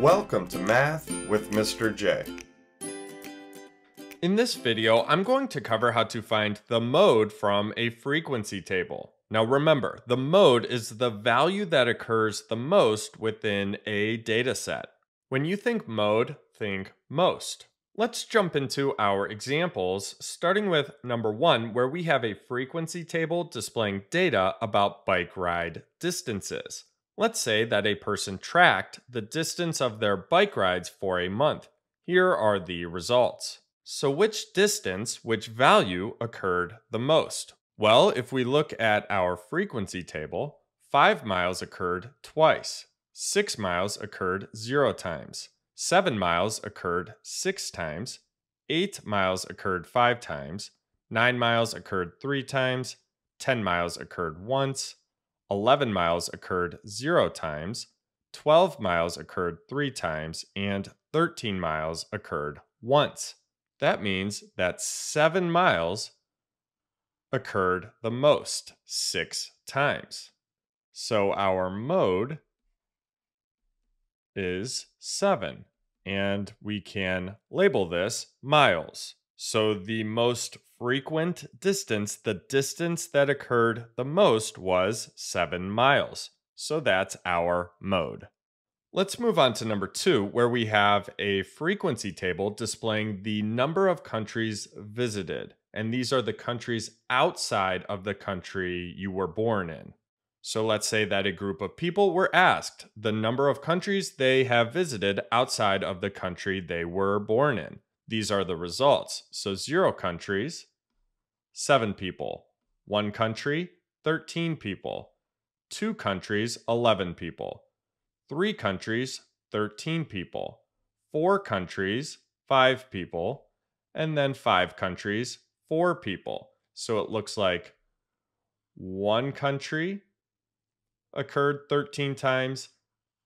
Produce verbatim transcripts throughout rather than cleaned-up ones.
Welcome to Math with Mister J. In this video, I'm going to cover how to find the mode from a frequency table. Now remember, the mode is the value that occurs the most within a data set. When you think mode, think most. Let's jump into our examples, starting with number one, where we have a frequency table displaying data about bike ride distances. Let's say that a person tracked the distance of their bike rides for a month. Here are the results. So which distance, which value occurred the most? Well, if we look at our frequency table, five miles occurred twice, six miles occurred zero times, seven miles occurred six times, eight miles occurred five times, nine miles occurred three times, ten miles occurred once, eleven miles occurred zero times, twelve miles occurred three times, and thirteen miles occurred once. That means that seven miles occurred the most, six times. So our mode is seven, and we can label this miles. So the most frequent distance, the distance that occurred the most, was seven miles. So that's our mode. Let's move on to number two, where we have a frequency table displaying the number of countries visited. And these are the countries outside of the country you were born in. So let's say that a group of people were asked the number of countries they have visited outside of the country they were born in. These are the results. So zero countries, seven people. One country, thirteen people. Two countries, eleven people. Three countries, thirteen people. Four countries, five people. And then five countries, four people. So it looks like one country occurred thirteen times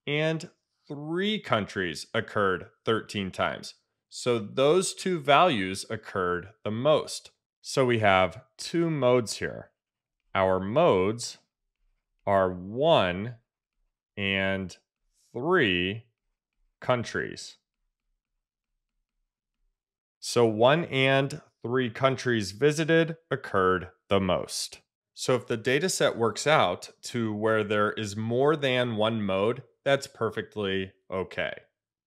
and three countries occurred thirteen times. So those two values occurred the most. So we have two modes here. Our modes are one and three countries. So one and three countries visited occurred the most. So if the data set works out to where there is more than one mode, that's perfectly okay.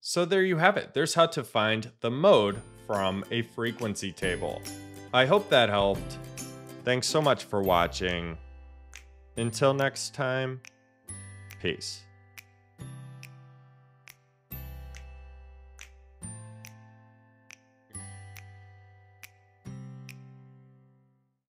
So there you have it. There's how to find the mode from a frequency table. I hope that helped. Thanks so much for watching. Until next time, peace.